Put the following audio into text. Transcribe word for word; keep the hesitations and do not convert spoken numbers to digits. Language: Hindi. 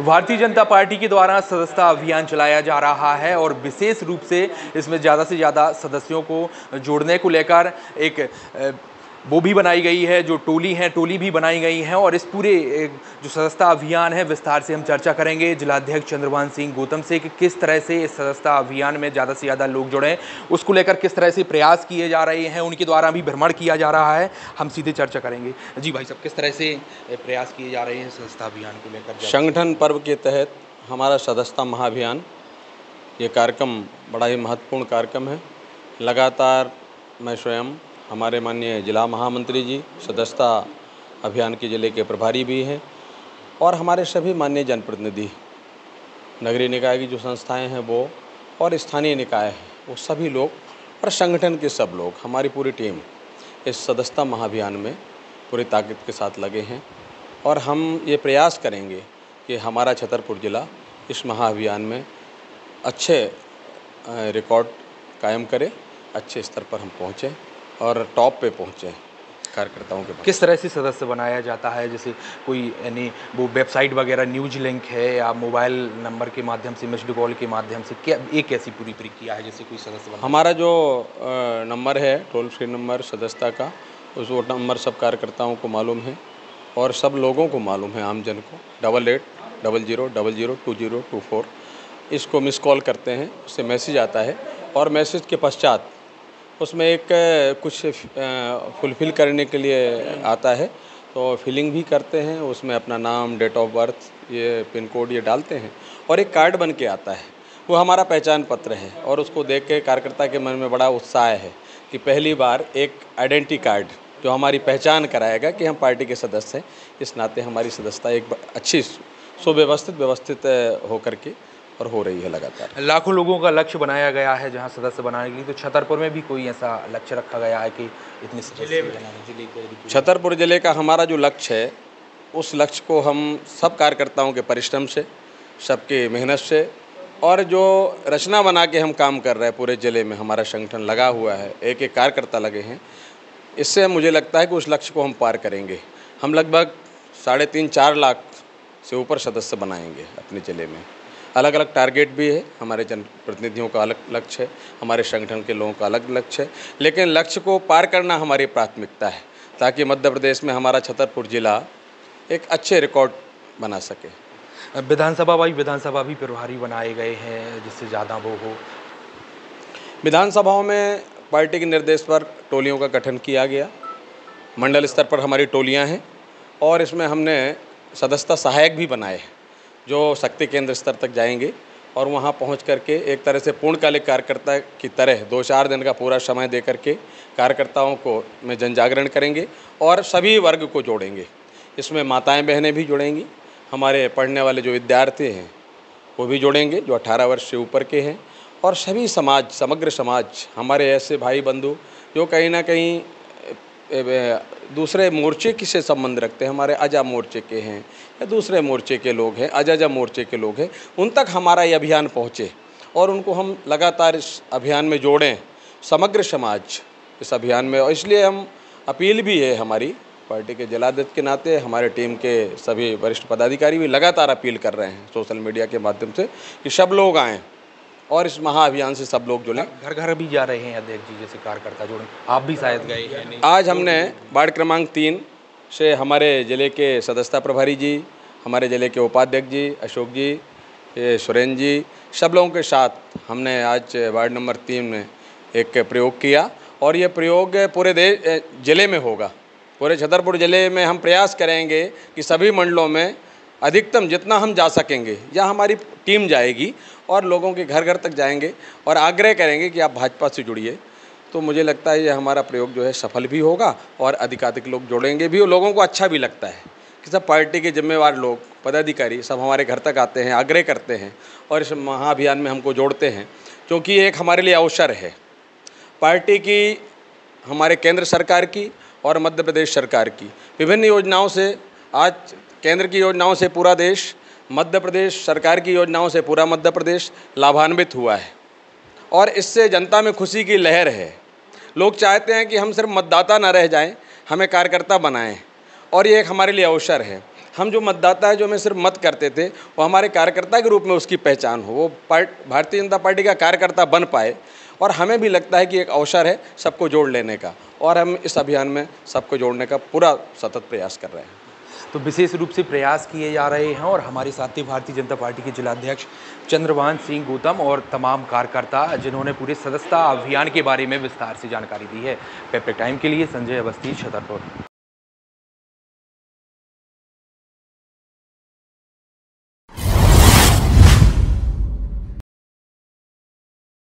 भारतीय जनता पार्टी के द्वारा सदस्यता अभियान चलाया जा रहा है और विशेष रूप से इसमें ज़्यादा से ज़्यादा सदस्यों को जोड़ने को लेकर एक वो भी बनाई गई है, जो टोली हैं टोली भी बनाई गई हैं। और इस पूरे जो सदस्यता अभियान है विस्तार से हम चर्चा करेंगे जिलाध्यक्ष चन्द्रभान सिंह गौतम से कि किस तरह से इस सदस्यता अभियान में ज़्यादा से ज़्यादा लोग जुड़ें, उसको लेकर किस तरह से प्रयास किए जा रहे हैं, उनके द्वारा भी भ्रमण किया जा रहा है। हम सीधे चर्चा करेंगे। जी भाई साहब, किस तरह से प्रयास किए जा रहे हैं सदस्यता अभियान को लेकर? संगठन पर्व के तहत हमारा सदस्यता महाअभियान ये कार्यक्रम बड़ा ही महत्वपूर्ण कार्यक्रम है। लगातार मैं स्वयं, हमारे माननीय जिला महामंत्री जी सदस्यता अभियान के जिले के प्रभारी भी हैं और हमारे सभी माननीय जनप्रतिनिधि, नगरीय निकाय की जो संस्थाएं हैं वो और स्थानीय निकाय हैं वो सभी लोग और संगठन के सब लोग, हमारी पूरी टीम इस सदस्यता महाअभियान में पूरी ताकत के साथ लगे हैं। और हम ये प्रयास करेंगे कि हमारा छतरपुर ज़िला इस महाअभियान में अच्छे रिकॉर्ड कायम करे, अच्छे स्तर पर हम पहुँचें और टॉप पे पहुँचे कार्यकर्ताओं के पास। किस तरह से सदस्य बनाया जाता है? जैसे कोई यानी वो वेबसाइट वगैरह न्यूज लिंक है या मोबाइल नंबर के माध्यम से, मिस्ड कॉल के माध्यम से, क्या एक ऐसी पूरी प्रक्रिया है जैसे कोई सदस्य? हमारा जो नंबर है टोल फ्री नंबर सदस्यता का, उस वो नंबर सब कार्यकर्ताओं को मालूम है और सब लोगों को मालूम है, आमजन को। Double eight double zero double zero two zero two four इसको मिस कॉल करते हैं, उससे मैसेज आता है और मैसेज के पश्चात उसमें एक कुछ फुलफिल करने के लिए आता है, तो फिलिंग भी करते हैं, उसमें अपना नाम, डेट ऑफ बर्थ, ये पिन कोड ये डालते हैं और एक कार्ड बन के आता है, वो हमारा पहचान पत्र है। और उसको देख के कार्यकर्ता के मन में बड़ा उत्साह है कि पहली बार एक आइडेंटिटी कार्ड जो हमारी पहचान कराएगा कि हम पार्टी के सदस्य हैं। इस नाते हमारी सदस्यता एक अच्छी सुव्यवस्थित व्यवस्थित होकर के और हो रही है लगातार। लाखों लोगों का लक्ष्य बनाया गया है जहां सदस्य बनाने के लिए, तो छतरपुर में भी कोई ऐसा लक्ष्य रखा गया है कि इतने सदस्य? छतरपुर जिले का हमारा जो लक्ष्य है उस लक्ष्य को हम सब कार्यकर्ताओं के परिश्रम से, सबके मेहनत से और जो रचना बना के हम काम कर रहे हैं, पूरे जिले में हमारा संगठन लगा हुआ है, एक एक कार्यकर्ता लगे हैं, इससे मुझे लगता है कि उस लक्ष्य को हम पार करेंगे। हम लगभग साढ़े तीन चार लाख से ऊपर सदस्य बनाएंगे अपने जिले में। अलग अलग टारगेट भी है, हमारे जनप्रतिनिधियों का अलग लक्ष्य है, हमारे संगठन के लोगों का अलग लक्ष्य है, लेकिन लक्ष्य को पार करना हमारी प्राथमिकता है ताकि मध्य प्रदेश में हमारा छतरपुर ज़िला एक अच्छे रिकॉर्ड बना सके। विधानसभा वाई विधानसभा भी प्रभारी बनाए गए हैं जिससे ज़्यादा वो हो। विधानसभाओं में पार्टी के निर्देश पर टोलियों का गठन किया गया, मंडल स्तर पर हमारी टोलियाँ हैं और इसमें हमने सदस्यता सहायक भी बनाए हैं जो शक्ति केंद्र स्तर तक जाएंगे और वहां पहुंच करके एक तरह से पूर्णकालिक कार्यकर्ता की तरह दो चार दिन का पूरा समय दे करके कार्यकर्ताओं को में जन जागरण करेंगे और सभी वर्ग को जोड़ेंगे। इसमें माताएं बहनें भी जुड़ेंगी, हमारे पढ़ने वाले जो विद्यार्थी हैं वो भी जुड़ेंगे जो अठारह वर्ष से ऊपर के हैं, और सभी समाज, समग्र समाज, हमारे ऐसे भाई बंधु जो कहीं ना कहीं दूसरे मोर्चे की से संबंध रखते हैं, हमारे अजा मोर्चे के हैं या दूसरे मोर्चे के लोग हैं, अजाजा मोर्चे के लोग हैं, उन तक हमारा ये अभियान पहुँचे और उनको हम लगातार इस अभियान में जोड़ें, समग्र समाज इस अभियान में। और इसलिए हम अपील भी है, हमारी पार्टी के जिलाध्यक्ष के नाते हमारे टीम के सभी वरिष्ठ पदाधिकारी भी लगातार अपील कर रहे हैं सोशल मीडिया के माध्यम से कि सब लोग आएँ और इस महाअभियान से सब लोग जुड़ें। घर घर भी जा रहे हैं अध्यक्ष जी, जैसे कार्यकर्ता जुड़े, आप भी शायद गए हैं। आज हमने वार्ड क्रमांक तीन से हमारे ज़िले के सदस्यता प्रभारी जी, हमारे ज़िले के उपाध्यक्ष जी अशोक जी, सुरेंद्र जी, सब लोगों के साथ हमने आज वार्ड नंबर तीन में एक प्रयोग किया और ये प्रयोग पूरे देश जिले में होगा। पूरे छतरपुर ज़िले में हम प्रयास करेंगे कि सभी मंडलों में अधिकतम जितना हम जा सकेंगे या हमारी टीम जाएगी और लोगों के घर घर तक जाएंगे और आग्रह करेंगे कि आप भाजपा से जुड़िए। तो मुझे लगता है ये हमारा प्रयोग जो है सफल भी होगा और अधिकाधिक लोग जुड़ेंगे भी और लोगों को अच्छा भी लगता है कि सब पार्टी के जिम्मेवार लोग, पदाधिकारी सब हमारे घर तक आते हैं, आग्रह करते हैं और इस महाअभियान में हमको जोड़ते हैं, क्योंकि एक हमारे लिए अवसर है पार्टी की, हमारे केंद्र सरकार की और मध्य प्रदेश सरकार की विभिन्न योजनाओं से। आज केंद्र की योजनाओं से पूरा देश, मध्य प्रदेश सरकार की योजनाओं से पूरा मध्य प्रदेश लाभान्वित हुआ है और इससे जनता में खुशी की लहर है। लोग चाहते हैं कि हम सिर्फ मतदाता न रह जाएं, हमें कार्यकर्ता बनाएं और ये एक हमारे लिए अवसर है। हम जो मतदाता है जो हमें सिर्फ मत करते थे वो हमारे कार्यकर्ता के रूप में उसकी पहचान हो, वो भारतीय जनता पार्टी का कार्यकर्ता बन पाए। और हमें भी लगता है कि एक अवसर है सबको जोड़ लेने का, और हम इस अभियान में सबको जोड़ने का पूरा सतत प्रयास कर रहे हैं। तो विशेष रूप से प्रयास किए जा रहे हैं और हमारे साथ ही भारतीय जनता पार्टी के जिलाध्यक्ष चन्द्रभान सिंह गौतम और तमाम कार्यकर्ता जिन्होंने पूरे सदस्यता अभियान के बारे में विस्तार से जानकारी दी है। पेप्टेक टाइम के लिए संजय अवस्थी, छतरपुर।